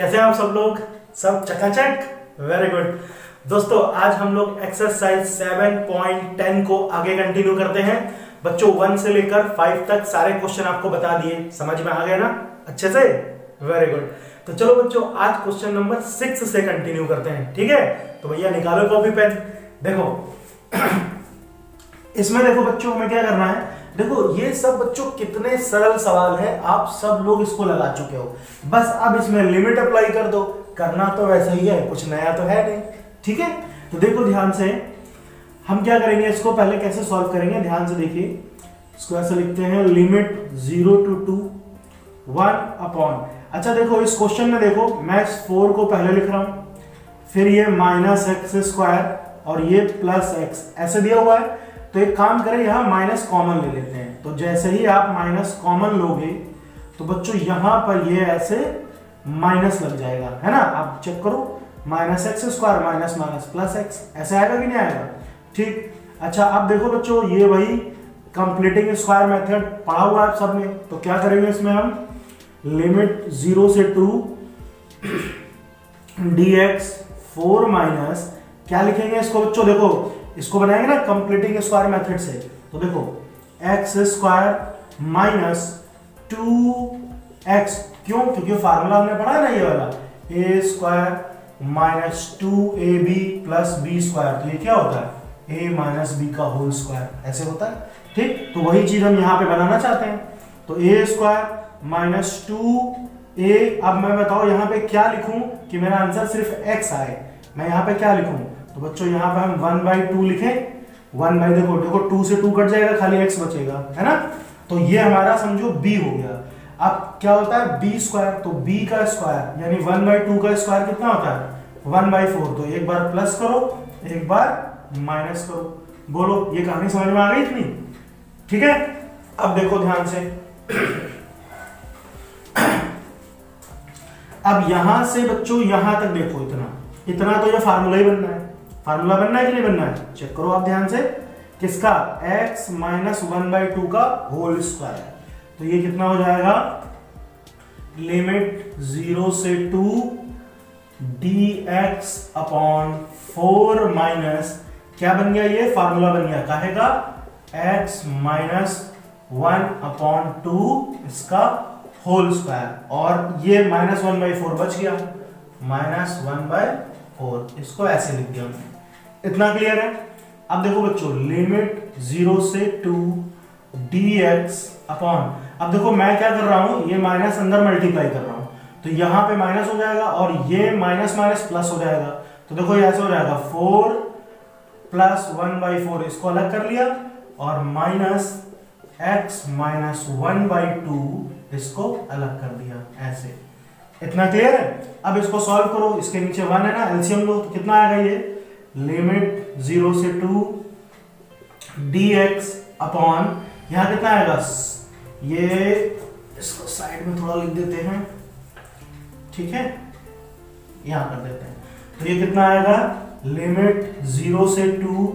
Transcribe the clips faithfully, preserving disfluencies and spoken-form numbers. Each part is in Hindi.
कैसे हैं आप सब लोग? सब चकाचक? वेरी गुड दोस्तों, आज हम लोग एक्सरसाइज सेवन पॉइंट टेन को आगे कंटिन्यू करते हैं। बच्चों वन से लेकर फाइव तक सारे क्वेश्चन आपको बता दिए, समझ में आ गए ना अच्छे से? Very good. तो चलो बच्चों, आज क्वेश्चन नंबर सिक्स से कंटिन्यू करते हैं, ठीक है? तो भैया निकालो कॉपी पेन। देखो इसमें, देखो बच्चों हमें क्या करना है। देखो ये सब बच्चों कितने सरल सवाल है, आप सब लोग इसको लगा चुके हो। बस अब इसमें लिमिट अप्लाई कर दो, करना तो वैसे ही है, कुछ नया तो है नहीं, ठीक है? तो देखो ध्यान से हम क्या करेंगे, इसको पहले कैसे सॉल्व करेंगे, ध्यान से देखिए। इसको ऐसे लिखते हैं, limit zero to two one upon. अच्छा देखो इस क्वेश्चन में, देखो मैं इस फोर को पहले लिख रहा हूँ, फिर ये माइनस एक्स स्क्वायर और ये प्लस एक्स ऐसे दिया हुआ है। तो एक काम करें, यहाँ माइनस कॉमन ले लेते हैं। तो जैसे ही आप माइनस कॉमन लोगे तो बच्चों यहाँ पर ये ऐसे माइनस लग जाएगा, है ना? आप चेक करो, minus x square minus minus plus X, ऐसे आएगा कि नहीं आएगा? ठीक। अच्छा अब देखो बच्चों, ये वही कंप्लीटिंग स्क्वायर मेथड पढ़ा हुआ है आप सबने। तो क्या करेंगे इसमें हम, लिमिट जीरो से to D X four minus क्या लिखेंगे इसको बच्चों? देखो इसको बनाएंगे ना कंप्लीटिंग स्क्वायर मेथड से। तो देखो X square minus two X, क्यों? क्योंकि फार्मूला हमने पढ़ा है ना, ये वाला A square minus two A B plus B square. तो ये क्या होता है, ए माइनस बी का होल स्क्वायर, ऐसे होता है, ठीक? तो वही चीज हम यहाँ पे बनाना चाहते हैं। तो A square minus two A, अब मैं बताओ यहाँ पे क्या लिखूं कि मेरा आंसर सिर्फ एक्स आए, मैं यहाँ पे क्या लिखूं? तो बच्चों यहाँ पे हम वन बाई टू लिखे, वन बाई, देखो देखो टू से टू कट जाएगा, खाली एक्स बचेगा, है ना? तो ये हमारा समझो b हो गया। अब क्या होता है, b स्क्वायर, तो b का स्क्वायर यानी वन बाई टू का स्क्वायर कितना होता है, वन बाई फोर। तो एक बार प्लस करो, एक बार माइनस करो। बोलो ये कहानी समझ में आ गई इतनी, ठीक है? अब देखो ध्यान से, अब यहां से बच्चों यहां तक देखो, इतना इतना तो ये फार्मूला ही बनना है। फार्मूला बनना है कि नहीं बनना है? चेक करो आप ध्यान से, किसका, x minus one by two का होल स्क्वायर। तो ये कितना हो जाएगा, लिमिट जीरो से to D x upon four minus, क्या बन गया, ये फार्मूला बन गया कहेगा x minus one upon two इसका होल स्क्वायर, और ये माइनस वन बाई फोर बच गया, माइनस वन बाई फोर, इसको ऐसे लिख दिया हमने। इतना क्लियर है? अब देखो बच्चों, लिमिट जीरो से टू डी एक्स अपॉन, अब देखो मैं क्या कर रहा हूं, ये माइनस अंदर मल्टीप्लाई कर रहा हूं, तो यहां पे माइनस हो जाएगा और ये माइनस माइनस प्लस हो जाएगा। तो देखो ये ऐसे हो जाएगा, four plus one by four, इसको अलग कर लिया, और minus x minus one by two इसको अलग कर दिया, ऐसे। इतना क्लियर है? अब इसको सॉल्व करो, इसके नीचे वन है ना, एलसीएम लो, तो कितना आएगा ये, लिमिट जीरो से टू डी एक्स अपॉन, यहाँ कितना आएगा, ये इसको साइड में थोड़ा लिख देते हैं, ठीक है, यहाँ कर देते हैं। तो ये कितना आएगा, लिमिट जीरो से to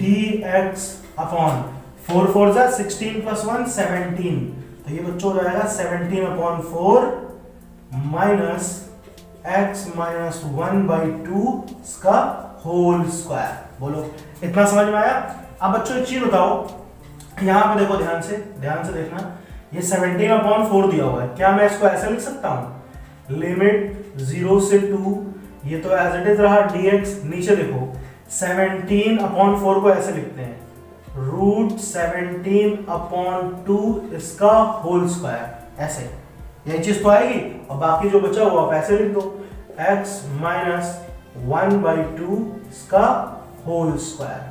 D x upon, four four जा सिक्सटीन प्लस वन सेवनटीन, तो ये बच्चों हो जाएगा seventeen upon four minus x minus one by two इसका होल स्क्वायर। बोलो इतना समझ में आया? अब बच्चों एक चीज बताओ, यहाँ पे देखो ध्यान से, ध्यान से देखना, ये सेवनटीन अपॉन फोर दिया हुआ है, क्या मैं इसको ऐसे लिख सकता हूँ, लिमिट जीरो से टू, ये तो एज इट इज रहा dx, नीचे देखो सेवनटीन अपॉन फोर को ऐसे लिखते हैं, रूट सेवनटीन अपॉन टू इसका होल स्क्वायर, ऐसे। यही चीज तो आएगी, और बाकी जो बचा हुआ आप ऐसे लिख दो, x minus one by two इसका होल स्क्वायर,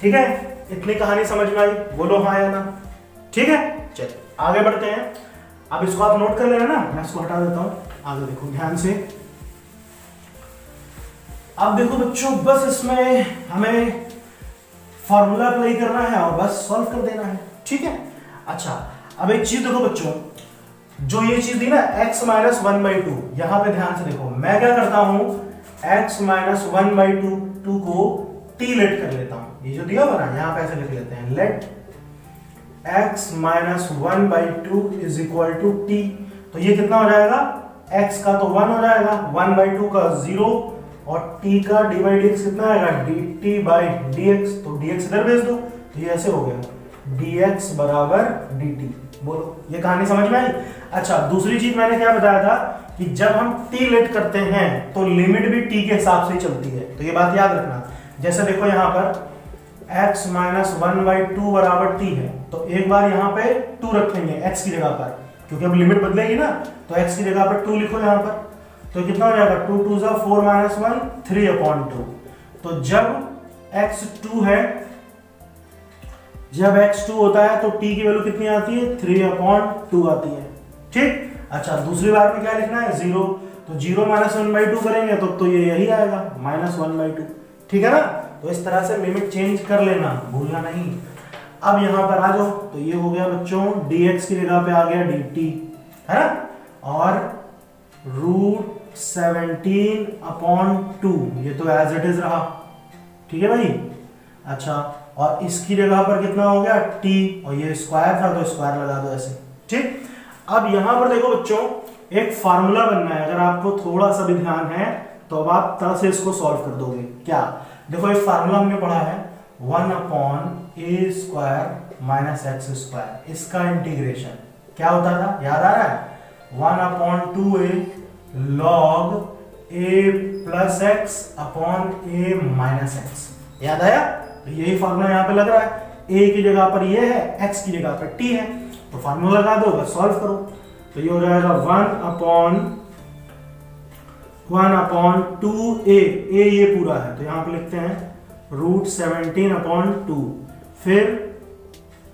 ठीक है? इतनी कहानी समझ में आई? बोलो हाँ या ना? ठीक है, चलिए आगे बढ़ते हैं। अब इसको आप नोट कर लेना ना, मैं इसको हटा देता हूँ। आगे देखो ध्यान से, अब देखो बच्चों, बस इसमें हमें फॉर्मूला अप्लाई करना है और बस सॉल्व कर देना है, ठीक है? अच्छा अब एक चीज देखो बच्चों, जो ये चीज दी ना x minus one by two, यहाँ पे ध्यान से देखो मैं क्या करता हूँ, x minus one by two two को t लेट कर लेता हूँ, ये जो दिया हुआ ना यहाँ पे ऐसे लिख लेते हैं, let x minus one by two is equal to t. तो ये कितना हो जाएगा, x का तो वन हो जाएगा, वन बाई टू का जीरो, और t का डी बाई डी एक्स कितना आएगा, d t by D x, तो dx इधर भेज दो तो ये ऐसे हो गया dx बराबर dt। बोलो ये कहानी समझ में आई। अच्छा दूसरी चीज मैंने क्या बताया था कि जब हम t लेट करते हैं तो लिमिट भी t के हिसाब से चलती है, तो ये बात याद रखना। जैसे देखो यहाँ पर x minus one by two बराबर t है, तो एक बार यहाँ पे टू रखेंगे x की जगह पर, क्योंकि अब लिमिट बदलेगी ना, तो x की जगह पर टू लिखो यहाँ पर, तो कितना हो जाएगा टू टू सा four minus one three upon two. तो जब x टू है, जब x टू होता है तो t की वैल्यू कितनी आती है, थ्री अपॉन टू आती है, ठीक। अच्छा दूसरी बार में क्या लिखना है, जीरो, तो zero minus one by two करेंगे तब तो, तो ये यही आएगा माइनस वन बाई टू, ठीक है ना। तो इस तरह से लिमिट चेंज कर लेना, भूलना नहीं। अब यहाँ पर आ जाओ, तो ये हो गया बच्चों dx की जगह पे आ गया dt, है ना, और रूट सेवनटीन अपॉन टू, ये तो एज इट इज रहा, ठीक है भाई। अच्छा और इसकी जगह पर कितना हो गया t, और ये स्क्वायर था तो स्क्वायर लगा दो ऐसे, ठीक। अब यहां पर देखो बच्चों एक फार्मूला बनना है, अगर आपको थोड़ा सा भी ध्यान है तो अब आप तरह से इसको सॉल्व कर दोगे। क्या देखो एक फार्मूला हमने पढ़ा है, one upon a square minus x square, इसका इंटीग्रेशन क्या होता था, याद आ रहा है, one upon two a log a plus x upon a minus x, याद आया। यही फार्मूला यहाँ पे लग रहा है, ए की जगह पर ये है, एक्स की जगह पर टी है, तो फार्मूला लगा दो, सॉल्व करो, तो ये हो जाएगा one upon one upon two a, a ये पूरा है तो यहाँ पे लिखते हैं रूट सेवनटीन अपॉन टू, फिर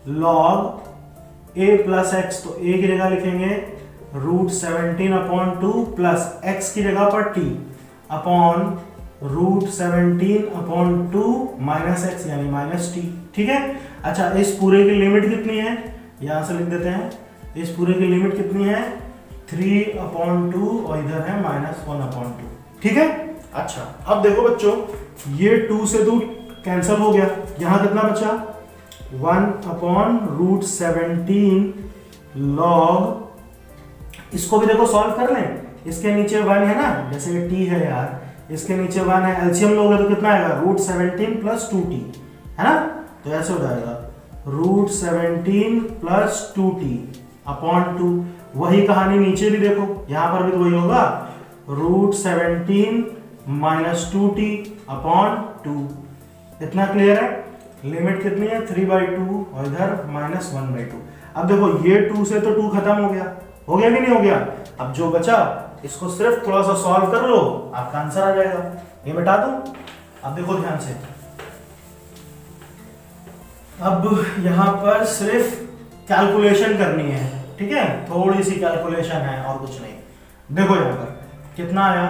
लॉग ए प्लस एक्स, तो ए की जगह लिखेंगे root seventeen upon two plus x की जगह पर t upon root seventeen upon two minus x यानी माइनस टी, ठीक है। अच्छा इस पूरे की लिमिट कितनी है, यहां से लिख देते हैं, इस पूरे की लिमिट कितनी है थ्री अपॉन टू और इधर है माइनस वन अपॉन टू, ठीक है। अच्छा अब देखो बच्चों ये टू से टू कैंसिल हो गया, यहाँ कितना बचा one upon root seventeen log, इसको भी देखो सॉल्व कर लें, इसके नीचे वन है ना, जैसे टी है यार, इसके नीचे वन है, एलसीएम लोगे तो कितना आएगा root seventeen plus two t, है ना, तो ऐसे हो जाएगा root seventeen plus two t upon two. वही कहानी नीचे भी देखो, यहां पर भी तो वही होगा root seventeen minus two t upon two, इतना क्लियर है। लिमिट कितनी है थ्री बाई टू और इधर माइनस वन बाई टू। अब देखो ये टू से तो टू खत्म हो गया, हो गया कि नहीं हो गया, अब जो बचा इसको सिर्फ थोड़ा सा सॉल्व कर लो, आपका आंसर आ जाएगा, ये बता दो। अब देखो ध्यान से, अब यहाँ पर सिर्फ कैलकुलेशन करनी है, ठीक है, थोड़ी सी कैलकुलेशन है और कुछ नहीं। देखो यहाँ पर कितना आया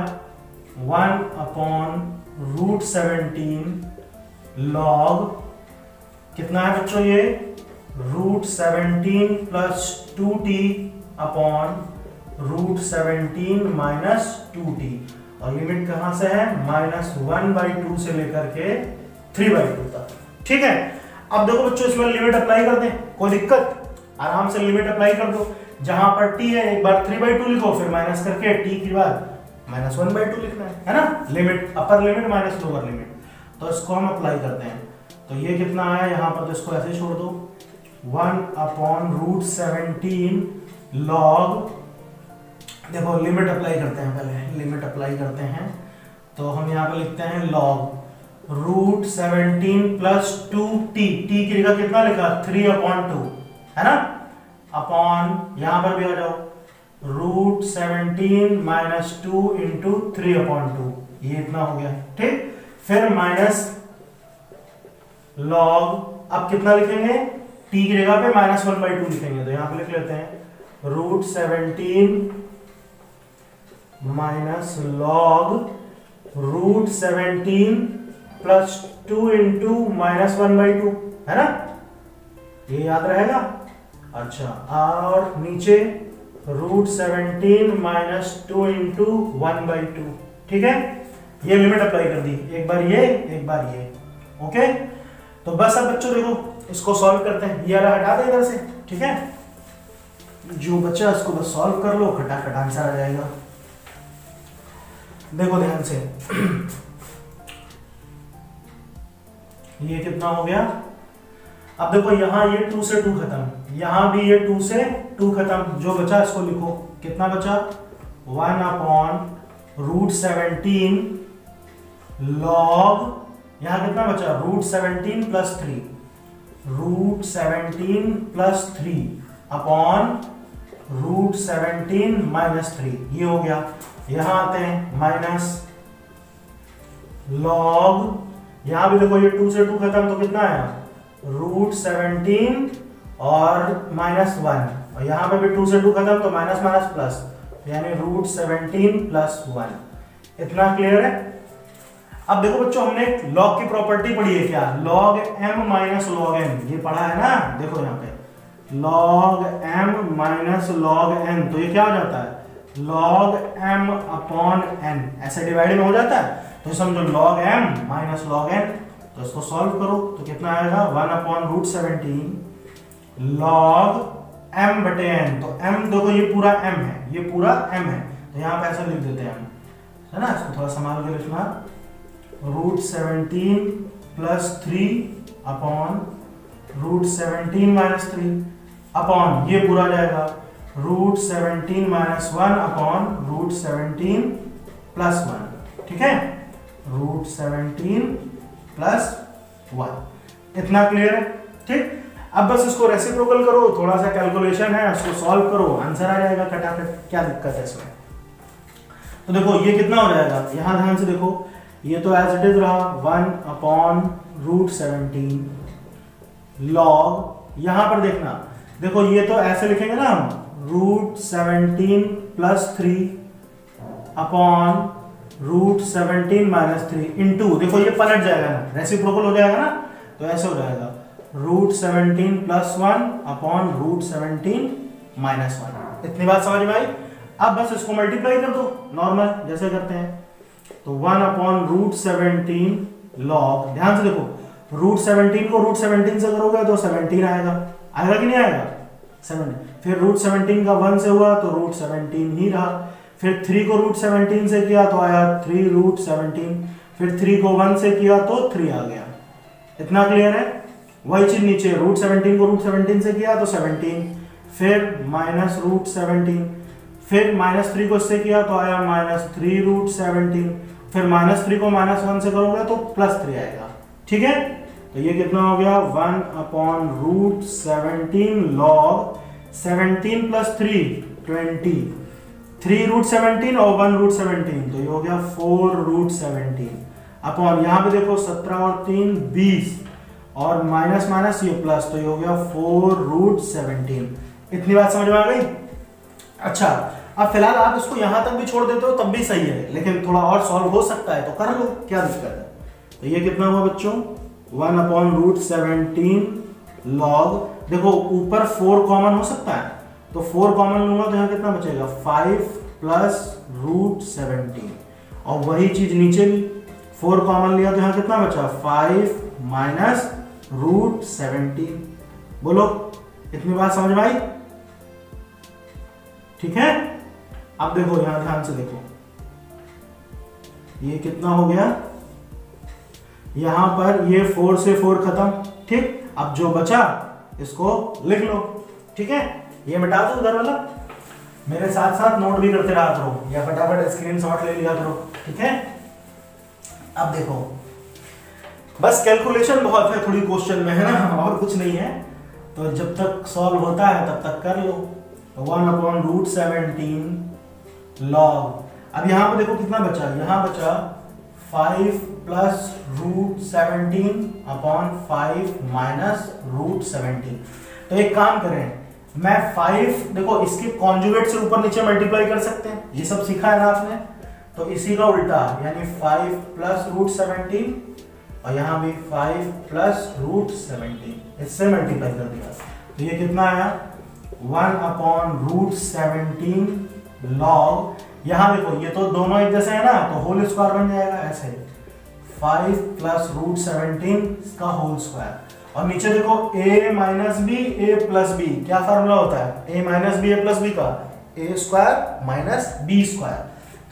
one upon root seventeen log, कितना है बच्चों ये root seventeen plus two t upon root seventeen minus two t, और लिमिट कहाँ से है माइनस वन बाई टू से लेकर के थ्री बाई टू तक, ठीक है। अब देखो बच्चों इसमें लिमिट अप्लाई कर दें, कोई दिक्कत, आराम से लिमिट अप्लाई कर दो, जहां पर t है एक बार थ्री बाई टू लिखो, फिर माइनस करके t की बाद माइनस वन बाई टू लिखना है, है ना, limit upper limit minus lower limit, तो इसको हम अप्लाई करते हैं, तो ये कितना आया यहाँ पर, तो इसको ऐसे छोड़ दो one upon root seventeen log, देखो लिमिट अप्लाई करते हैं, पहले लिमिट अप्लाई करते हैं, तो हम यहाँ पर लिखते हैं log root seventeen plus two t, t की जगह कितना लिखा थ्री अपॉन टू, है ना, अपॉन यहां पर भी आ जाओ root seventeen minus two into three upon two, ये इतना हो गया, ठीक। फिर माइनस लॉग, अब कितना लिखेंगे टी की जगह पे माइनस वन बाई टू लिखेंगे, तो यहां पर लिख लेते हैं root seventeen minus log root seventeen plus two into minus one by two, है ना, ये याद रहेगा। अच्छा और नीचे root seventeen minus two into one by two, ठीक है, ये लिमिट अप्लाई कर दी, एक बार ये एक बार ये, ओके। तो बस अब बच्चों देखो इसको सॉल्व करते हैं, ये वाला हटा दे इधर से, ठीक है, जो बच्चा इसको बस सॉल्व कर लो, खटाखट आंसर आ जाएगा। देखो ध्यान से, ये कितना हो गया। अब देखो यहां ये टू से टू खत्म, यहां भी ये टू से टू खत्म, जो बचा इसको लिखो, कितना बचा one upon root seventeen log, यहां कितना बचा root seventeen plus three, root seventeen plus three upon root seventeen minus three, ये हो गया। यहां आते हैं माइनस लॉग, यहां भी देखो ये टू से टू खत्म तो कितना आया रूट सेवनटीन और माइनस वन, और यहां पे भी टू से टू खत्म तो माइनस माइनस प्लस, यानी रूट सेवनटीन प्लस वन। इतना क्लियर है। अब देखो बच्चों हमने लॉग की प्रॉपर्टी पढ़ी है क्या, log m minus log n, ये पढ़ा है ना। देखो यहाँ पे log m minus log n, तो ये क्या हो जाता है लॉग एम अपॉन एन, ऐसे डिवाइड में हो जाता है, तो समझो log m minus log n. तो इसको सॉल्व करो तो कितना आएगा one upon root seventeen log m बटे एन, तो एम देखो ये पूरा एम है, ये पूरा एम है, तो यहाँ पे ऐसा लिख देते हैं हम, है ना। इसको थोड़ा संभाल के लिखना, root seventeen plus three upon root seventeen minus three upon, ये पूरा जाएगा root seventeen minus one upon root seventeen plus one, ठीक है, रूट सेवनटीन प्लस वन। इतना क्लियर है, ठीक। अब बस इसको रेसिप्रोकल करो, थोड़ा सा कैलकुलेशन है, उसको सॉल्व करो, आंसर आ जाएगा फटाफट, क्या दिक्कत है इसमें। तो देखो ये कितना हो जाएगा, यहाँ ध्यान से देखो, ये तो एज इट इज रहा one upon root seventeen log, यहाँ पर देखना, देखो ये तो ऐसे लिखेंगे ना हम root seventeen plus three upon root seventeen minus three into, देखो ये पलट जाएगा ना, रेसिप्रोकल हो जाएगा ना, तो ऐसे हो जाएगा root seventeen plus one upon root seventeen minus one. इतनी बात समझ में आई। अब बस इसको मल्टीप्लाई कर दो नॉर्मल जैसे करते हैं, तो one upon root seventeen log, ध्यान से देखो रूट सेवनटीन को रूट सेवनटीन से करोगे तो सेवनटीन आएगा, आएगा कि नहीं आएगा सेवनटीन, फिर रूट सेवनटीन का वन से हुआ तो रूट सेवनटीन ही रहा, फिर थ्री को रूट सेवनटीन से किया तो आया थ्री रूट सेवनटीन, फिर थ्री को वन से किया तो थ्री आ गया। इतना क्लियर है। वही चीज नीचे रूट सेवनटीन को रूट सेवनटीन से किया तो सेवनटीन, फिर माइनस रूट सेवनटीन, फिर माइनस थ्री को इससे किया तो आया माइनस थ्री रूट सेवनटीन, फिर माइनस थ्री को माइनस वन से करोगे तो प्लस थ्री आएगा, ठीक है। तो ये कितना हो गया one upon root seventeen log seventeen plus three twenty, three root seventeen और वन रूट सेवनटीन, तो ये हो गया फोर रूट सेवनटीन अपॉन, यहाँ पे देखो सत्रह और तीन बीस और माइनस माइनस ये प्लस, तो ये हो गया फोर रूट सेवनटीन। इतनी बात समझ में आ गई। अच्छा अब फिलहाल आप इसको यहाँ तक भी छोड़ देते हो तब भी सही है, लेकिन थोड़ा और सॉल्व हो सकता है तो कर लो, क्या दिक्कत है। तो ये कितना हुआ बच्चों one upon root seventeen log, देखो ऊपर फोर कॉमन हो सकता है तो फोर कॉमन लूंगा तो यहाँ कितना बचेगा फाइव प्लस रूट सेवनटीन, और वही चीज नीचे भी फोर कॉमन लिया तो यहाँ कितना बचा फाइव माइनस रूट सेवनटीन। बोलो इतनी बात समझ में आई, ठीक है। अब देखो यहाँ ध्यान से देखो ये कितना हो गया, यहां पर ये फोर से फोर खत्म, ठीक। अब जो बचा इसको लिख लो, ठीक है, ये मिटा दो उधर वाला, मेरे साथ साथ नोट भी करते रहा करो या फटाफट स्क्रीनशॉट ले लिया करो, ठीक है। अब देखो बस कैलकुलेशन बहुत है थोड़ी क्वेश्चन में, है ना, और कुछ नहीं है। तो जब तक सॉल्व होता है तब तक कर लो। One upon root seventeen log, अब यहां पर देखो कितना बचा, यहां बचा five plus root seventeen upon five minus root seventeen. तो एक काम करें, मैं फाइव, देखो इसके कॉन्जुगेट से ऊपर नीचे मल्टीप्लाई कर सकते हैं, ये सब सीखा है ना आपने, तो इसी का उल्टा यानी फाइव प्लस रूट सेवनटीन और यहाँ भी फाइव प्लस रूट सेवनटीन, इससे मल्टीप्लाई कर दिया, तो ये कितना आया one upon root seventeen log, यहाँ देखो ये तो दोनों एक जैसे है ना, तो होल स्क्वायर बन जाएगा ऐसे फाइव प्लस रूट सेवनटीन का होल स्क्वायर, और नीचे देखो a minus b a plus b, क्या फार्मूला होता है a minus b a plus b का, a square minus b square,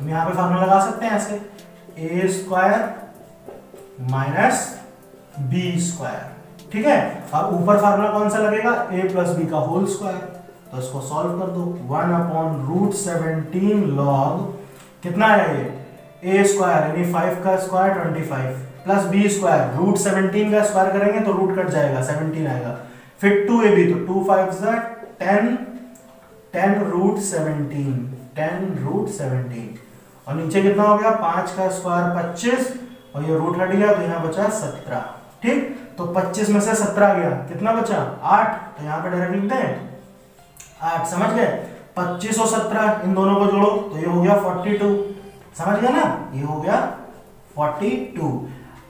हम यहाँ पे फार्मूला लगा सकते हैं ऐसे, a square minus b square, ठीक है। और ऊपर फार्मूला कौन सा लगेगा, ए प्लस बी का होल स्क्वायर। तो इसको सॉल्व कर दो, one upon root seventeen log कितना है ये, ए स्क्वायर यानी फाइव का square twenty five plus B square, root seventeen का स्क्वायर करेंगे तो रूट कट जाएगा, सेवनटीन आएगा। फिर टू ए बी तो टू फाइव सा ten, ten root seventeen, ten root seventeen. और नीचे कितना हो गया, पाँच का स्क्वायर पच्चीस, और ये रूट कट गया तो यहाँ बचा सत्रह, ठीक। तो पच्चीस में से सत्रह गया, कितना बचा आठ, तो यहाँ पे डायरेक्ट लिखते हैं आठ, समझ गए। पच्चीस और सत्रह इन दोनों को जोड़ो तो ये हो गया फोर्टी टू, समझ गया ना, ये हो गया फोर्टी टू।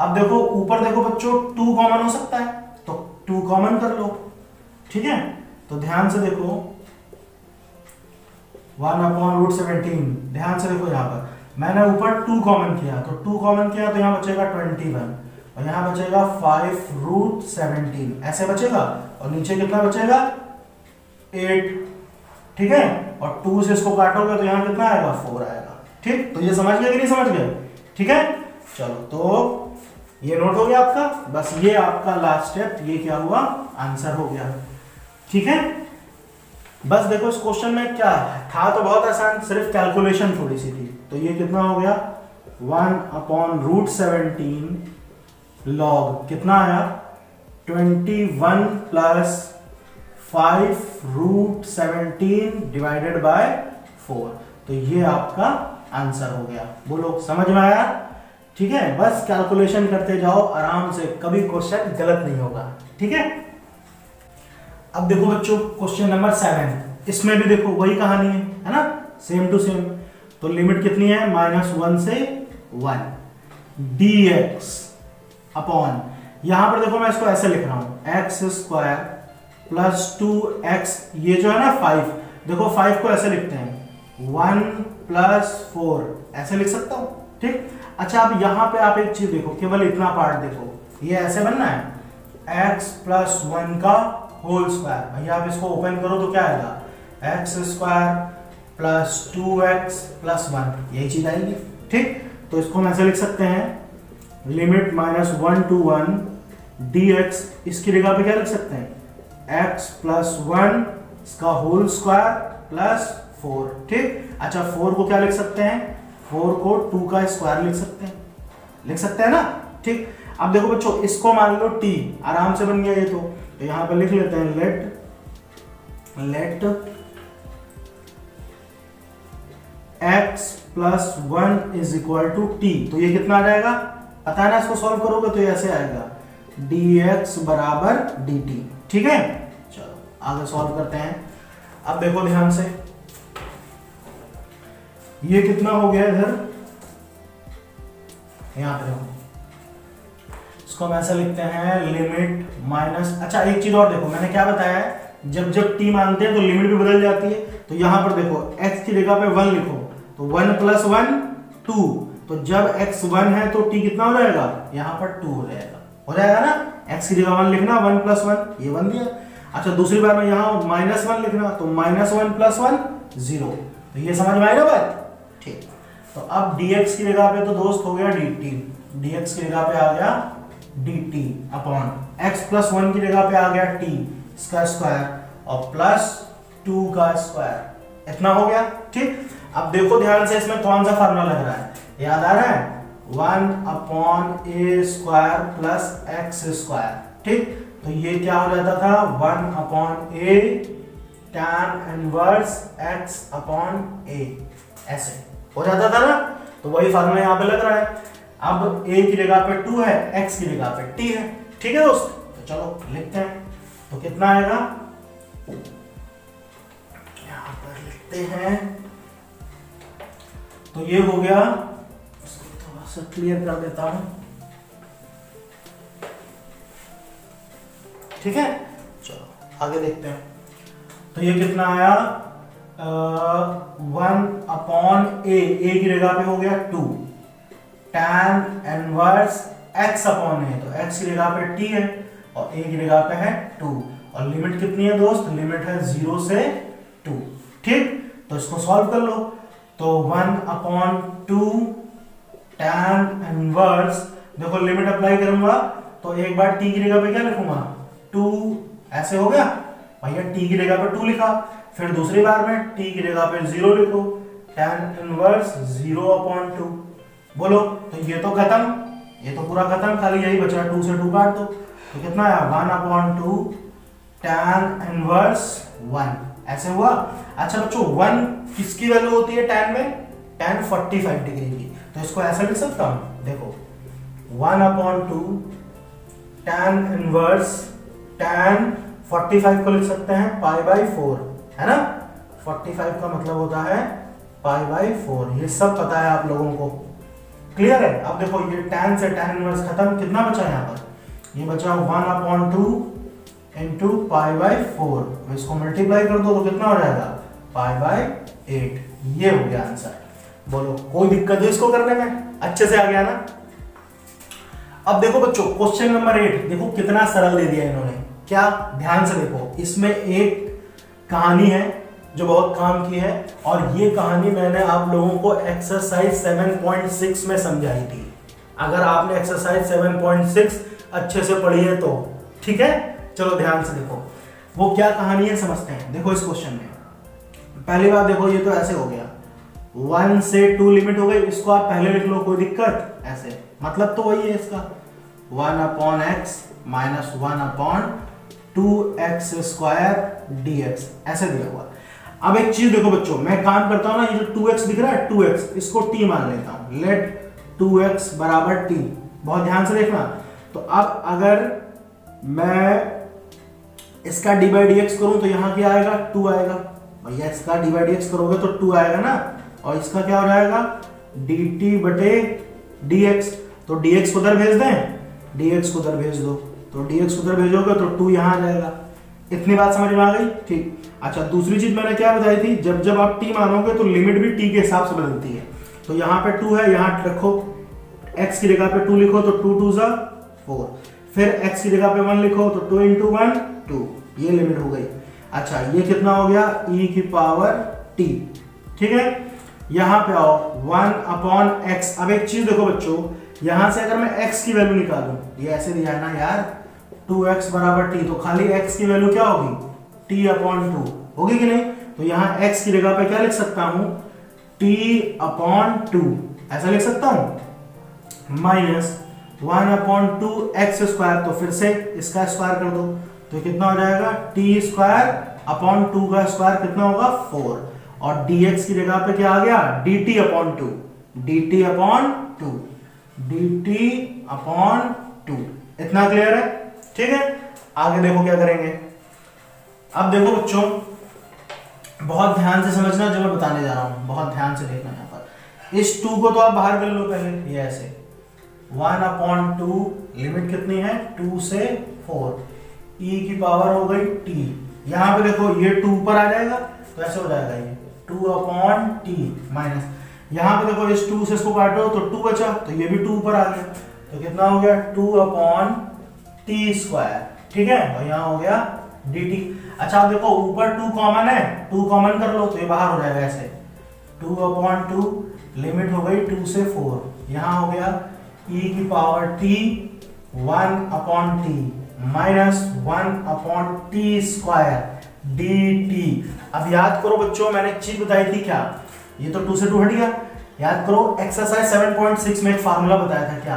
अब देखो ऊपर देखो बच्चों, टू कॉमन हो सकता है तो टू कॉमन कर लो, ठीक है। तो ध्यान से देखो वन अपॉन रूट सेवनटीन, ध्यान से देखो यहाँ पर मैंने ऊपर टू कॉमन किया तो टू कॉमन किया तो यहाँ बचेगा ट्वेंटी वन, और यहाँ बचेगा फाइव रूट सेवनटीन ऐसे बचेगा, और नीचे कितना बचेगा एट, ठीक है। और टू से इसको काटोगे तो यहाँ कितना आएगा फोर आएगा, ठीक। तो ये समझ गए कि नहीं समझ गए, ठीक है। चलो तो ये नोट हो गया आपका, बस ये आपका लास्ट स्टेप, ये क्या हुआ, आंसर हो गया, ठीक है। बस देखो इस क्वेश्चन में क्या था, तो बहुत आसान, सिर्फ कैलकुलेशन थोड़ी सी थी। तो ये कितना हो गया, one upon root seventeen log कितना आया, twenty one plus five root seventeen divided by four. तो ये आपका आंसर हो गया, बोलो समझ में आया, ठीक है। बस कैलकुलेशन करते जाओ आराम से, कभी क्वेश्चन गलत नहीं होगा, ठीक है। अब देखो बच्चों क्वेश्चन नंबर सेवन, इसमें भी देखो वही कहानी है, है ना, सेम टू सेम। तो लिमिट कितनी है, माइनस वन से वन, डी एक्स अपॉन, यहां पर देखो मैं इसको ऐसे लिख रहा हूं, x square plus two x, ये जो है ना फाइव, देखो फाइव को ऐसे लिखते हैं, वन प्लस फोर ऐसे लिख सकता हूँ, ठीक। अच्छा अब यहाँ पे आप एक चीज देखो, केवल इतना पार्ट देखो, ये ऐसे बनना है एक्स प्लस वन का होल स्क्वायर, भैया आप इसको ओपन करो तो क्या आएगा, x square plus two x plus one, यही चीज आएगी, ठीक। तो इसको हम ऐसे लिख सकते हैं, limit minus one to one d x, इसकी जगह पे क्या लिख सकते हैं, x प्लस वन इसका होल स्क्वायर प्लस फोर, ठीक। अच्छा फोर को क्या लिख सकते हैं, फोर को टू का स्क्वायर लिख सकते हैं, लिख सकते हैं ना, ठीक। अब देखो बच्चों इसको मान लो t, आराम से बन गया ये, तो, तो यहां पर लिख लेते हैं let let x plus one is equal to t. तो ये कितना आ जाएगा, पता है ना, इसको सॉल्व करोगे तो ये ऐसे आएगा dx बराबर dt, ठीक है। चलो आगे सॉल्व करते हैं। अब देखो ध्यान से, ये कितना हो गया इधर, यहां पे देखो इसको हम ऐसा लिखते हैं लिमिट माइनस, अच्छा एक चीज और देखो मैंने क्या बताया है, जब जब t मानते हैं तो लिमिट भी बदल जाती है। तो यहां पर देखो x की जगह पे वन लिखो तो वन प्लस वन टू, तो जब x वन है तो t कितना हो जाएगा, यहां पर टू हो जाएगा, हो जाएगा ना, x की जगह वन लिखना, वन प्लस वन ये वन दिया। अच्छा दूसरी बार में यहाँ माइनस वन लिखना तो minus one plus one zero, तो ये समझ में आई ना बात, ठीक। तो अब dx की जगह पे तो दोस्त हो गया dt, dx की जगह पे आ गया dt upon x plus one की जगह पे आ गया t इसका स्क्वायर और प्लस टू का स्क्वायर, इतना हो गया, ठीक। अब देखो ध्यान से इसमें कौन सा फार्मूला लग रहा है, याद आ रहा है, one upon a square plus x square, ठीक। तो ये क्या हो जाता था, one upon a tan inverse x upon a, ऐसे हो जाता था ना। तो वही फार्मूला यहाँ पे लग रहा है, अब a की जगह पे टू है, x की जगह पे t है, ठीक है दोस्त। तो चलो लिखते हैं, तो कितना आएगा, यहाँ पर लिखते हैं, तो ये हो गया, क्लियर कर देता हूं, ठीक है। चलो आगे देखते हैं, तो ये कितना आया, वन अपॉन ए, ए की जगह पे हो गया two, tan inverse x upon a, तो एक्स की जगह पे टी है और ए की जगह पे है टू, और लिमिट कितनी है दोस्त, लिमिट है जीरो से टू, ठीक। तो इसको सॉल्व कर लो, तो one upon two tan inverse, देखो लिमिट अप्लाई करूंगा तो एक बार t की जगह पे क्या लिखूंगा टू, ऐसे हो गया भैया t की जगह पे टू लिखा, फिर दूसरी बार में t की जगह पे जीरो लिखो, tan inverse zero upon two, बोलो तो ये तो खत्म, ये तो पूरा खत्म, खाली यही बचा टू से टू काट दो तो कितना आया one upon two tan inverse one, ऐसे हुआ। अच्छा बच्चों वन किसकी वैल्यू होती है tan में, tan पैंतालीस डिग्री की, तो इसको ऐसे लिख सकता हूं, देखो one upon two tan inverse tan पैंतालीस को लिख सकते हैं पाई बाई फोर, है ना, पैंतालीस का मतलब होता है पाई बाई फोर, ये सब पता है आप लोगों को, क्लियर है। अब देखो ये tan से tan इनवर्स खत्म, कितना बचा यहाँ पर, ये बचा one upon two into pi by four, तो इसको मल्टीप्लाई कर दो तो कितना हो जाएगा पाई बाई एट, ये हो गया आंसर। बोलो कोई दिक्कत है इसको करने में, अच्छे से आ गया ना। अब देखो बच्चों क्वेश्चन नंबर एट, देखो कितना सरल दे दिया इन्होंने, क्या ध्यान से देखो, इसमें एक कहानी है जो बहुत काम की है और ये कहानी मैंने आप लोगों को एक्सरसाइज सेवन पॉइंट सिक्स में समझाई थी, अगर आपने एक्सरसाइज सेवन पॉइंट सिक्स अच्छे से पढ़ी है तो ठीक है। चलो ध्यान से देखो वो क्या कहानी है, समझते हैं। देखो इस क्वेश्चन में पहली बार देखो ये तो ऐसे हो गया, वन से टू लिमिट हो गई, इसको आप पहले लिख लो कोई दिक्कत, ऐसे मतलब तो वही है इसका, one upon x minus one upon two x square d x, ऐसे दिया हुआ। अब एक चीज देखो बच्चों, मैं काम करता हूँ ना, ये जो टू एक्स दिख रहा है टू एक्स इसको t मान लेता हूँ, लेट टू एक्स बराबर t, बहुत ध्यान से देखना। तो अब अगर मैं इसका d बाई डी एक्स करूँ तो यहाँ क्या आएगा टू आएगा भैया, इसका d बाई डी एक्स करोगे तो टू आएगा ना, और इसका क्या हो जाएगा dt बटे dx, तो dx को उधर भेज दें, dx को उधर भेज दो, तो dx को उधर भेजोगे तो टू यहाँ आ जाएगा। इतनी बात समझ में आ गई, ठीक। अच्छा दूसरी चीज मैंने क्या बताई थी, जब जब आप t मानोगे तो लिमिट भी t के हिसाब से बदलती है, तो यहाँ पे टू है, यहाँ रखो x की जगह पे टू लिखो तो टू टू सा फोर, फिर x की जगह पे वन लिखो तो टू इंटू वन टू, ये लिमिट हो गई। अच्छा ये कितना हो गया e की पावर t, ठीक है। यहाँ पे आओ वन अपॉन एक्स, अब एक चीज देखो बच्चों, यहाँ से अगर मैं x की वैल्यू निकालू, ये ऐसे दिया ना यार टू एक्स बराबर t, तो खाली x की वैल्यू क्या होगी t अपॉन टू होगी कि नहीं, तो यहां x की जगह पे क्या लिख सकता हूं t अपॉन टू, ऐसा लिख सकता हूं minus one upon two x square, तो फिर से इसका स्क्वायर कर दो तो कितना हो जाएगा t स्क्वायर अपॉन टू का स्क्वायर कितना होगा फोर, और dx की जगह पे क्या आ गया dt upon two, dt upon two, dt upon two, इतना क्लियर है, ठीक है। आगे देखो क्या करेंगे, अब देखो बच्चों बहुत ध्यान से समझना जो मैं बताने जा रहा हूं, बहुत ध्यान से देखना। यहाँ पर इस टू को तो आप बाहर कर लो पहले, ये ऐसे वन अपॉन टू लिमिट कितनी है टू से फोर, e की पावर हो गई t, यहाँ पे देखो ये टू ऊपर आ जाएगा तो ऐसे हो जाएगा ये टू अपॉन t माइनस, यहाँ पे देखो इस टू से इसको काटो तो टू बचा, तो ये भी टू ऊपर आ गया तो कितना हो गया टू अपॉन t स्क्वायर, ठीक है, और यहाँ हो गया dt। अच्छा आप देखो ऊपर टू कॉमन है, टू कॉमन कर लो तो ये बाहर हो जाएगा ऐसे टू अपॉन टू लिमिट हो गई टू से फोर, यहाँ हो गया e की power t one upon t minus one upon t square dt। अब याद करो बच्चों मैंने एक चीज बताई थी, क्या ये तो टू से टू हट गया, याद करो एक्सरसाइज सेवन पॉइंट सिक्स में एक फार्मूला बताया था क्या,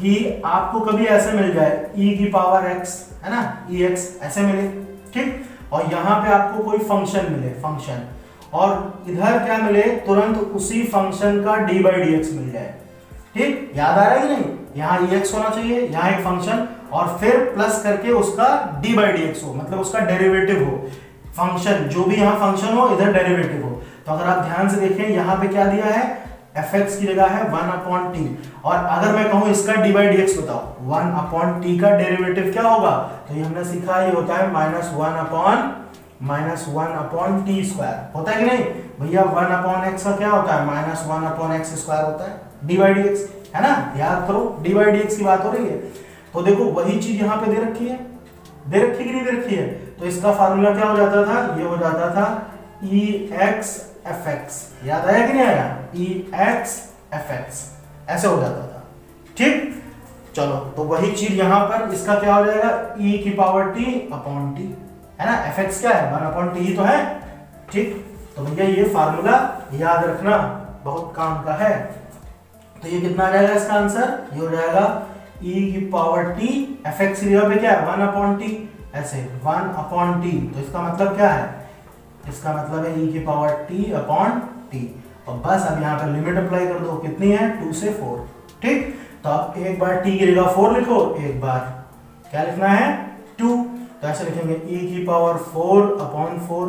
कि आपको कभी ऐसे मिल जाए e की पावर x, है ना, ई एक्स ऐसे मिले, ठीक, और यहाँ पे आपको कोई फंक्शन मिले फंक्शन, और इधर क्या मिले तुरंत उसी फंक्शन का d बाई डी एक्स मिल जाए, ठीक, याद आ रहा है नहीं, यहाँ ई एक्स होना चाहिए, यहाँ एक फंक्शन और फिर प्लस करके उसका d बाई डी एक्स हो, मतलब उसका डेरिवेटिव हो, फंक्शन जो भी यहाँ फंक्शन हो इधर डेरिवेटिव हो। तो अगर आप ध्यान से देखें यहाँ पे क्या दिया है एफ एक्स की जगह है वन अपॉन टी, और अगर मैं कहूं इसका डी बाई डी एक्स बताओ, वन अपॉन टी का डेरिवेटिव क्या होगा, तो ये हमने सीखा ये होता है minus one upon minus one upon t square, होता है कि नहीं भैया, वन अपॉन एक्स का क्या होता है minus one upon x square होता है डी बाई डी एक्स, है ना, याद करो डी बाई डी एक्स की बात हो रही है। तो देखो वही चीज यहाँ पे दे रखी है, दे रखी कि नहीं दे रखी है, तो इसका फार्मूला क्या हो जाता था, ये हो जाता था ई एक्स एफ एक्स, याद आया कि नहीं आया? ई एक्स एफ एक्स ऐसे हो जाता था। ठीक, चलो तो वही चीज यहाँ पर इसका क्या हो जाएगा, e की पावर t अपॉन t, है ना। एफ एक्स क्या है, वन अपॉन t ही तो है। ठीक, तो भैया ये फार्मूला याद रखना बहुत काम का है। तो ये कितना आ जाएगा इसका आंसर, ये हो जाएगा e की पावर t, एफ एक्स की जगह पे क्या है वन अपॉन t, ऐसे वन अपॉन t। तो इसका मतलब क्या है, इसका मतलब है e की पावर t अपॉन t। और बस अब यहाँ पर लिमिट अप्लाई कर दो, कितनी है टू से फोर। ठीक, तो आप एक बार t की जगह फोर लिखो, एक बार क्या लिखना है टू। तो ऐसे लिखेंगे e की power four upon four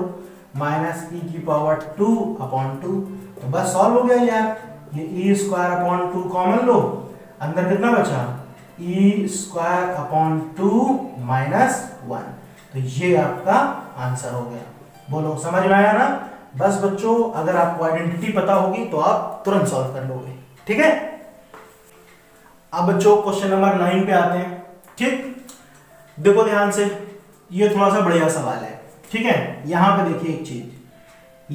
minus e की पावर टू अपॉन टू। तो बस सॉल्व हो गया यार, ये e square upon two common लो, अंदर कितना बचा e square upon two minus one. तो ये आपका आंसर हो गया। बोलो समझ में आया ना? बस बच्चों अगर आपको आइडेंटिटी पता होगी तो आप तुरंत सॉल्व कर लोगे। ठीक है, अब बच्चों क्वेश्चन नंबर नाइन पे आते हैं। ठीक, देखो ध्यान से, ये थोड़ा सा बढ़िया सवाल है। ठीक है, यहाँ पे देखिए एक चीज,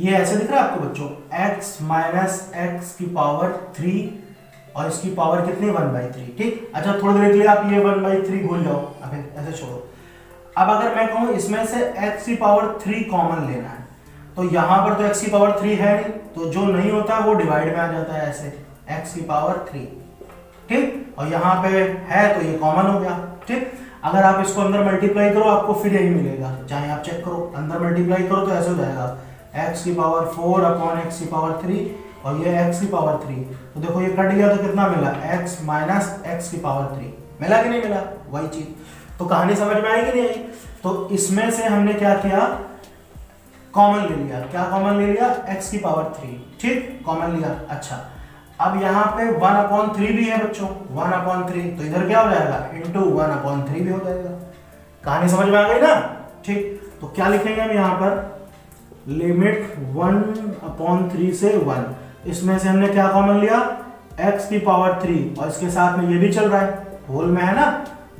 ये ऐसे दिख रहा है आपको बच्चों, x माइनस एक्स की पावर थ्री और इसकी पावर कितनी वन बाई थ्री। ठीक, अच्छा थोड़ी देर के लिए आप ये वन बाई थ्री भूल जाओ, अभी ऐसे छोड़ो। अब अगर मैं कहूँ इसमें से x की पावर थ्री कॉमन लेना है, तो यहाँ पर तो एक्स की पावर थ्री है नहीं, तो जो नहीं होता वो डिवाइड में आ जाता है, ऐसे एक्स की पावर थ्री। ठीक, और यहाँ पे है तो ये कॉमन हो गया। ठीक, अगर आप इसको अंदर मल्टीप्लाई करो आपको फिर यही मिलेगा, चाहे आप चेक करो, अंदर मल्टीप्लाई करो तो ऐसे हो जाएगा x की पावर फोर अपॉन x की पावर थ्री और ये x की पावर थ्री। तो देखो ये कट गया तो कितना मिला, x माइनस एक्स की पावर थ्री। मिला कि नहीं मिला? वही चीज। तो कहानी समझ में आई कि नहीं आई? तो इसमें से हमने क्या किया, कॉमन ले लिया। क्या कॉमन ले लिया? एक्स की पावर थ्री। ठीक, कॉमन लिया। अच्छा, अब यहाँ पे वन अपॉन थ्री भी है बच्चों, वन अपॉन थ्री, तो इधर क्या हो जाएगा इंटू वन अपॉन थ्री भी हो जाएगा। कहानी समझ में आ गई ना? ठीक, तो क्या लिखेंगे हम यहाँ पर, लिमिट वन अपॉन थ्री से वन, इसमें से हमने क्या कॉमन लिया, x की पावर थ्री और इसके साथ में ये भी चल रहा है, होल में है ना,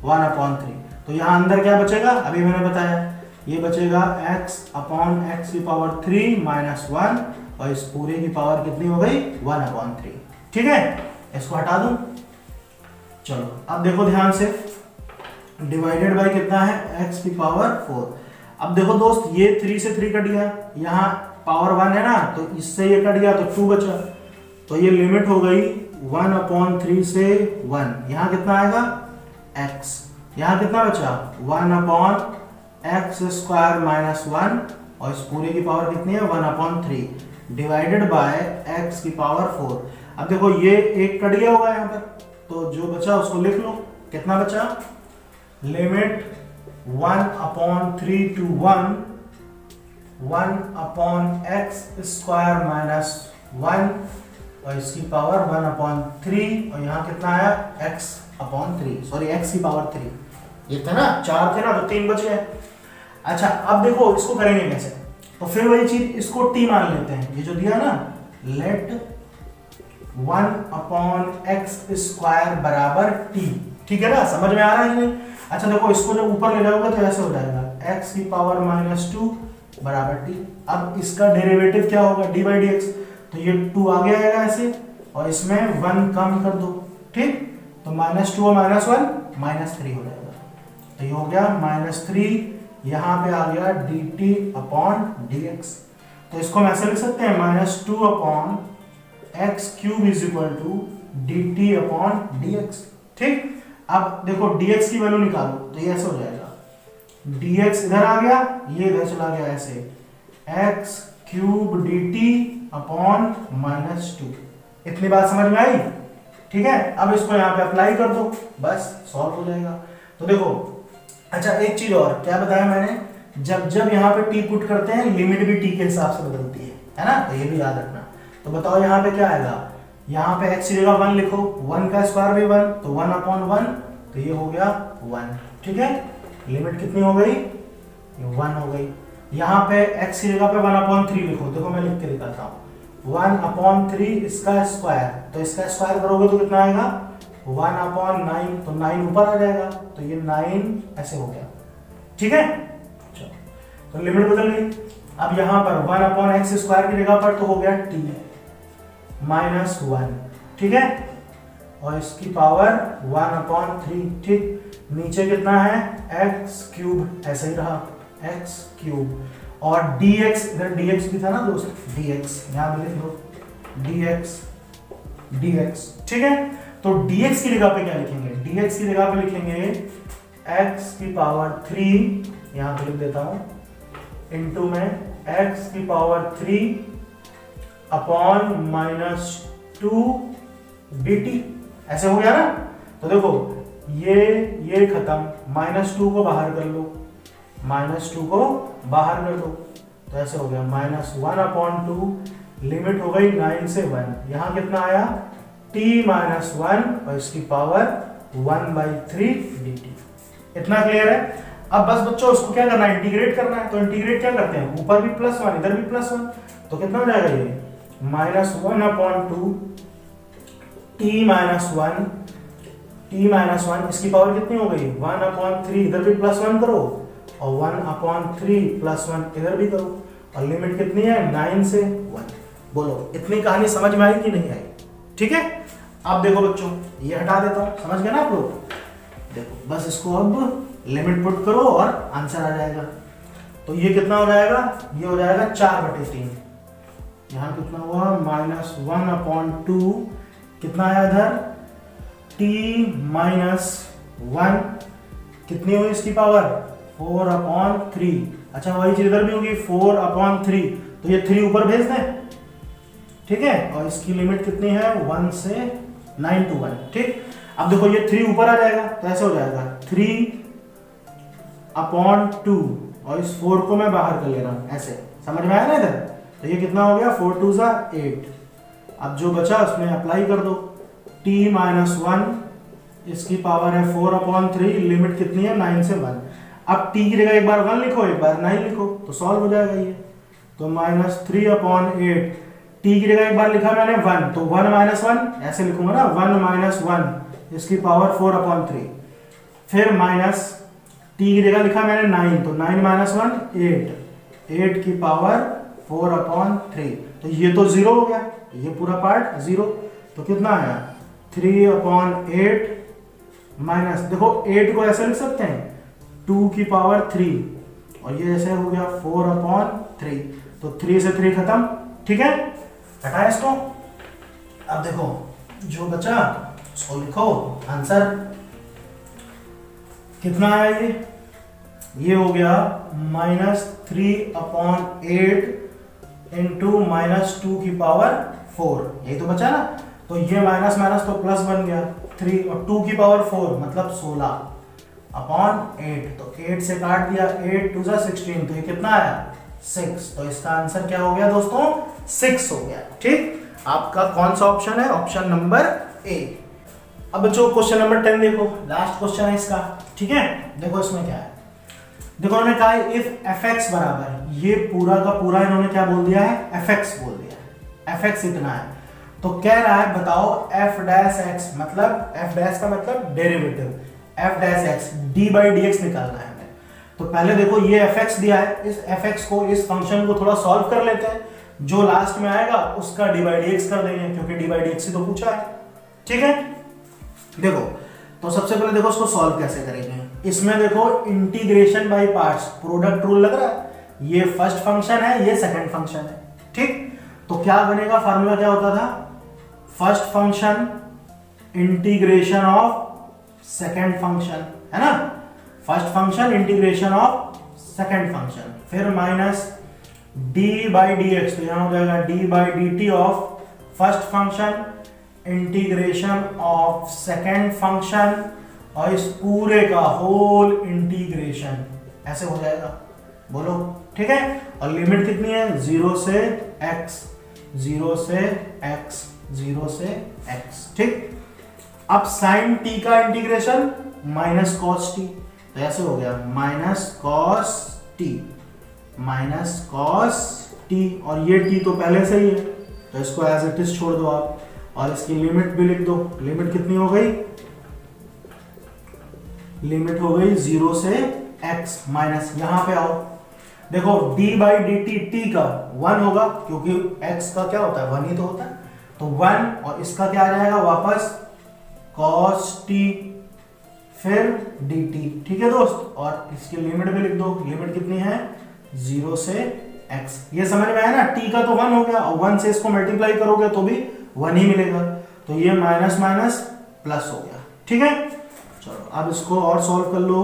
वन अपॉन थ्री। तो यहाँ अंदर क्या बचेगा, अभी मैंने बताया, ये बचेगा x अपॉन एक्स की पावर थ्री माइनस वन और इस पूरे की पावर कितनी हो गई, वन अपॉन थ्री। ठीक है, इसको हटा दूं। चलो अब देखो ध्यान से, डिवाइडेड बाय कितना है, x की पावर फोर। अब देखो दोस्त, ये थ्री से थ्री कट गया, यहाँ पावर वन है ना, तो इससे ये कट गया तो टू बचा। तो ये लिमिट हो गई वन अपॉन थ्री से वन, यहाँ कितना आएगा x, यहाँ कितना बचा one upon x square minus one और इस पूरे की पावर कितनी है one upon three divided by x की पावर फोर। अब देखो ये एक कट गया होगा यहाँ पर, तो जो बचा उसको लिख लो, कितना बचा, limit one upon three to one, one upon x square minus one और इसकी पावर वन अपॉन थ्री और यहाँ कितना आया x upon three, sorry x की पावर थ्री। ये था ना, चार थे ना, तो तीन बचे हैं। अच्छा, अब देखो इसको करेंगे कैसे, तो फिर वही चीज, इसको t मान लेते हैं, ये जो दिया ना, let one upon x square बराबर t। ठीक है ना, समझ में आ रहा है? अच्छा देखो, इसको जब ऊपर ले जाओगे तो ऐसे हो जाएगा x की पावर माइनस टू बराबर t। अब इसका डेरिवेटिव क्या होगा, डी बाई डी एक्स, तो ये टू आगे आएगा ऐसे और इसमें वन कम कर दो। ठीक, तो माइनस टू और माइनस वन माइनस थ्री हो जाएगा, तो ये हो गया माइनस थ्री, यहाँ पे आ गया d t upon d x. तो इसको हम ऐसे लिख सकते हैं, minus two upon x cube is equal to d t upon d x. ठीक, अब देखो डी एक्स की वैल्यू निकालो, तो ये ऐसे हो जाएगा डी एक्स इधर आ गया, ये इधर चला गया ऐसे, x cube d t upon minus two. इतनी बात समझ में आई? ठीक है, अब इसको यहाँ पे अप्लाई कर दो, बस सॉल्व हो जाएगा। तो देखो, अच्छा एक चीज और, क्या बताया मैंने, जब जब यहाँ पे टी पुट करते हैं लिमिट भी टी के हिसाब से बदलती है, है ना, तो ये भी याद रखना। तो बताओ यहाँ पे क्या आएगा, यहाँ पे x की जगह वन लिखो, वन का स्क्वायर भी वन, तो वन अपॉन वन, तो ये हो गया वन। ठीक है, लिमिट कितनी हो गई, वन हो गई। यहाँ पे x की जगह पे वन अपॉन थ्री लिखो, देखो मैं लिख के दिखाता हूँ, वन अपॉन थ्री इसका स्क्वायर, तो इसका स्क्वायर करोगे तो कितना आएगा वन अपॉन नाइन, तो नाइन ऊपर आ जाएगा, तो ये नाइन ऐसे हो गया। ठीक है, चलो तो लिमिट बदल गई। अब यहाँ पर वन अपॉन एक्स स्क्वायर की जगह पर तो हो गया टी माइनस वन, ठीक है, और इसकी पावर वन अपॉन थ्री, ठीक। नीचे कितना है एक्स क्यूब, ऐसा ही रहा एक्स क्यूब, और डी एक्स, इधर डी एक्स भी था ना दोस्त, डी एक्स यहाँ लिख लो डी एक्स डी एक्स, ठीक है। तो डी एक्स की जगह पे क्या लिखेंगे, डी एक्स की जगह पे लिखेंगे एक्स की पावर थ्री, यहाँ पे लिख देता हूँ, इंटू में एक्स की power three upon minus two d t, ऐसे हो गया ना। तो देखो ये ये खत्म, माइनस टू को बाहर कर लो, माइनस टू को बाहर कर दो, तो ऐसे हो गया minus one upon two, limit हो गई नाइन से वन, यहाँ कितना आया टी माइनस वन और इसकी power one by three d t. इतना क्लियर है। अब बस बच्चों इसको क्या करना है, इंटीग्रेट करना है। तो इंटीग्रेट क्या करते हैं, ऊपर भी प्लस वन इधर भी प्लस वन, तो कितना हो जाएगा ये minus one upon two t minus one t minus one, इसकी पावर कितनी हो गई वन अपॉन थ्री, इधर भी प्लस वन करो और one upon three plus one इधर भी करो, और लिमिट कितनी है नाइन से वन। बोलो इतनी कहानी समझ में आई कि नहीं आई, ठीक है। अब देखो बच्चों ये हटा देता हूँ, समझ गए ना आप लोग। देखो बस इसको अब लिमिट पुट करो और आंसर आ जाएगा। तो ये कितना हो जाएगा, ये हो जाएगा चार बटे तीन, यहाँ कितना हुआ माइनस वन अपॉन टू, कितना आया इधर टी माइनस वन, कितनी हुई इसकी पावर फोर अपॉन थ्री, अच्छा वही चीज इधर भी होगी फोर अपॉन थ्री, तो ये थ्री ऊपर भेज दें, ठीक है, और इसकी लिमिट कितनी है वन से नाइन टू वन, ठीक। अब देखो ये थ्री ऊपर आ जाएगा तो ऐसे हो जाएगा थ्री अपॉन टू और इस फोर को मैं बाहर कर ले रहा हूं, ऐसे समझ में आया ना इधर। तो ये कितना हो गया फोर टू सा एट, अब जो बचा उसमें अप्लाई कर दो टी माइनस वन, इसकी पावर है फोर अपॉन थ्री, लिमिट कितनी है नाइन से वन। अब टी की जगह एक बार वन लिखो एक बार नाइन लिखो तो सॉल्व हो जाएगा ये। तो minus three upon eight, t की जगह एक बार लिखा मैंने वन, तो वन माइनस वन ऐसे लिखूंगा ना, वन माइनस वन इसकी पावर फोर अपॉन थ्री, फिर माइनस टी की जगह लिखा मैंने नाइन, तो nine minus one eight, eight की पावर फोर अपॉन थ्री, तो ये तो जीरो हो गया, ये पूरा पार्ट जीरो, तो कितना आया थ्री अपॉन एट माइनस, देखो एट को ऐसे लिख सकते हैं टू की पावर थ्री, और ये ऐसे हो गया फोर अपॉन थ्री, तो थ्री से थ्री खत्म, ठीक है, हटाए इसको। अब देखो जो बचा इसको लिखो, आंसर कितना आया ये ये हो गया minus three upon eight into minus two की पावर फोर, यही तो बचा ना। तो ये माइनस माइनस तो प्लस बन गया, थ्री और टू की पावर फोर मतलब सोलह अपॉन एट, तो एट से काट दिया, एट टू जा सिक्सटीन, तो ये कितना आया सिक्स, तो इसका आंसर क्या हो गया दोस्तों सिक्स हो गया, ठीक। आपका कौन सा ऑप्शन है, ऑप्शन नंबर ए। अब बच्चों क्वेश्चन नंबर टेन देखो, लास्ट क्वेश्चन है इसका, ठीक है। देखो इसमें क्या है, देखो उन्होंने कहा है इफ एफएक्स बराबर, ये पूरा का पूरा इन्होंने क्या बोल दिया है एफएक्स बोल दिया है, एफएक्स इतना है, तो कह रहा है बताओ एफ डैश एक्स मतलब, एफ डैश का मतलब derivative, f dash x d by D x निकालना है हमें। तो पहले देखो ये एफएक्स दिया है, इस एफएक्स को, इस फंक्शन को थोड़ा सॉल्व कर लेते हैं, जो लास्ट में आएगा उसका डी बाई डी एक्स कर देंगे, क्योंकि डी बाई डी एक्स ही तो पूछा है, ठीक है। देखो तो सबसे पहले देखो इसको सॉल्व कैसे करेंगे, इसमें देखो integration by parts product rule लग रहा है, ये फर्स्ट फंक्शन है ये सेकंड फंक्शन है, ठीक। तो क्या बनेगा, फार्मूला क्या होता था, first function integration of second function, है ना, first function integration of second function, फिर minus d by D x, तो यहां हो जाएगा d by d t of first function integration of second function, और इस पूरे का होल इंटीग्रेशन, ऐसे हो जाएगा, बोलो ठीक है। और लिमिट कितनी है जीरो से एक्स, जीरो से एक्स, जीरो से एक्स, ठीक। अब साइन टी का इंटीग्रेशन माइनस कॉस टी, तो ऐसे हो गया minus cos t, minus cos t, और ये टी तो पहले से ही है तो इसको एज इट इज छोड़ दो आप, और इसकी लिमिट भी लिख दो, लिमिट कितनी हो गई, लिमिट हो गई जीरो से एक्स माइनस, यहां पे आओ देखो d by d t t का वन होगा क्योंकि x का क्या होता है वन ही तो होता है, तो वन और इसका क्या आ जाएगा वापस cos t फिर dt, ठीक है दोस्त। और इसकी लिमिट भी लिख दो, लिमिट कितनी है जीरो से x, ये समझ में आया ना। t का तो वन हो गया और वन से इसको मल्टीप्लाई करोगे तो भी वन ही मिलेगा, तो ये माइनस माइनस प्लस हो गया, ठीक है। चलो अब इसको और सॉल्व कर लो,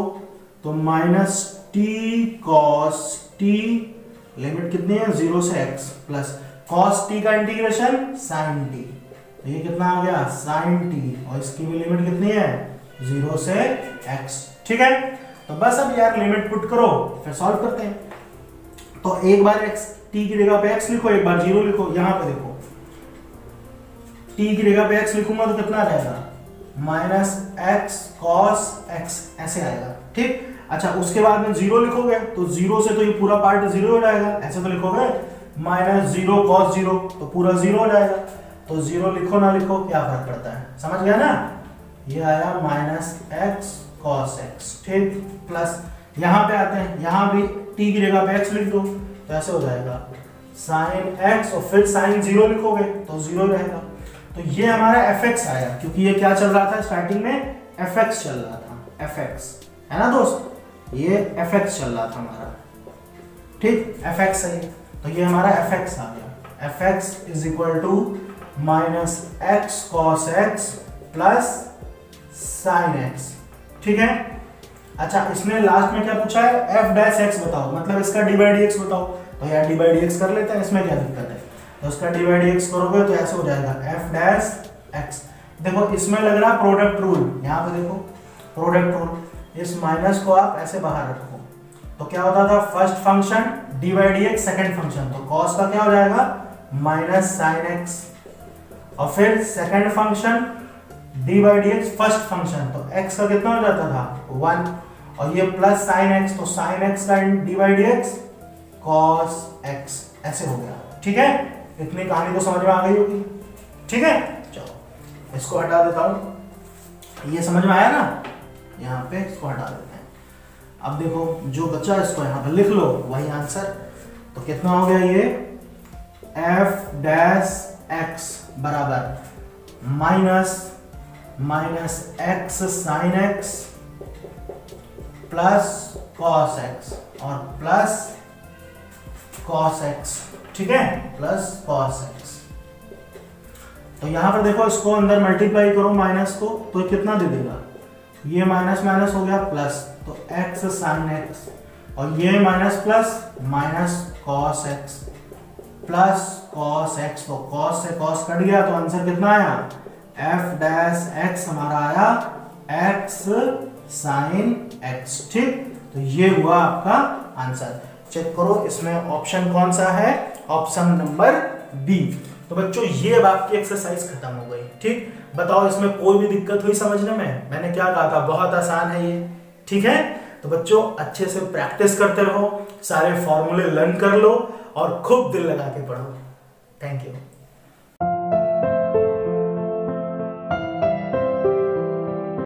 तो minus t cos t limit कितनी है जीरो से एक्स प्लस कॉस टी का इंटीग्रेशन साइन टी, तो ये कितना हो गया साइन टी, और इसकी भी लिमिट कितनी है जीरो से एक्स, ठीक है। तो बस अब यार लिमिट पुट करो फिर सॉल्व करते हैं। तो एक बार एक्स टी की जगह पे एक्स लिखो, एक बार जीरो लिखो, यहां पे देखो टी की जगह पे एक्स लिखूंगा तो कितना रहेगा माइनस एक्स कॉस एक्स ऐसे आएगा, ठीक। अच्छा उसके बाद में जीरो लिखोगे तो जीरो से तो ये पूरा पार्ट जीरो हो जाएगा, ऐसे तो लिखोगे माइनस जीरो कॉस जीरो तो पूरा जीरो हो जाएगा, तो जीरो लिखो ना लिखो क्या फर्क पड़ता है, समझ गया ना। ये आया माइनस एक्स कॉस एक्स, ठीक। प्लस यहाँ पे आते हैं, यहाँ भी t की जगह पे x लिख दो तो ऐसे हो जाएगा साइन x और फिर साइन जीरो लिखोगे तो जीरो रहेगा। तो ये हमारा एफ एक्स आया, क्योंकि ये क्या चल रहा था स्टार्टिंग में एफ एक्स चल रहा था, एफ एक्स है ना दोस्त, ये fx चल रहा था हमारा, ठीक fx है। तो ये हमारा fx आ गया, fx is equal to minus x cos x plus sine x, ठीक है। अच्छा इसमें लास्ट में क्या पूछा है f डैश एक्स बताओ, मतलब इसका डी बाई डी एक्स बताओ, तो यार डी बाई डी एक्स कर लेते हैं, इसमें क्या दिक्कत है। तो इसका डी बाई डी एक्स करोगे तो ऐसे हो जाएगा f डैश एक्स। देखो इसमें लग रहा प्रोडक्ट रूल, यहाँ पे देखो प्रोडक्ट रूल, इस माइनस को आप ऐसे बाहर रखो तो क्या होता था first function d by D x, second function तो कॉस का क्या हो जाएगा माइनस साइन एक्स, और फिर second function d by D x first function तो एक्स का कितना हो जाता था वन, और ये प्लस साइन एक्स तो साइन एक्स का d by D x cos x ऐसे हो गया, ठीक है। इतनी कहानी को समझ में आ गई होगी, ठीक है। चलो इसको हटा देता हूँ, ये समझ में आया ना, यहाँ पे इसको हटा देते हैं। अब देखो जो बचा इसको यहाँ पे लिख लो वही आंसर, तो कितना हो गया ये f डैश x बराबर minus minus x sine x plus cos x और प्लस कॉस एक्स, ठीक है प्लस कॉस एक्स। तो यहाँ पर देखो इसको अंदर मल्टीप्लाई करो माइनस को तो कितना दे देगा, ये माइनस माइनस हो गया प्लस तो x साइन x, और ये minus plus minus cos x plus cos x, तो कॉस से कॉस कट गया तो आंसर कितना आया f डैश x हमारा आया x साइन x, ठीक। तो ये हुआ आपका आंसर, चेक करो इसमें ऑप्शन कौन सा है, ऑप्शन नंबर बी। तो बच्चों ये अब आपकी एक्सरसाइज खत्म हो गई, ठीक। बताओ इसमें कोई भी दिक्कत हुई समझने में, मैंने क्या कहा था बहुत आसान है ये, ठीक है। तो बच्चों अच्छे से प्रैक्टिस करते रहो, सारे फॉर्मूले लर्न कर लो और खूब दिल लगा के पढ़ो। Thank you.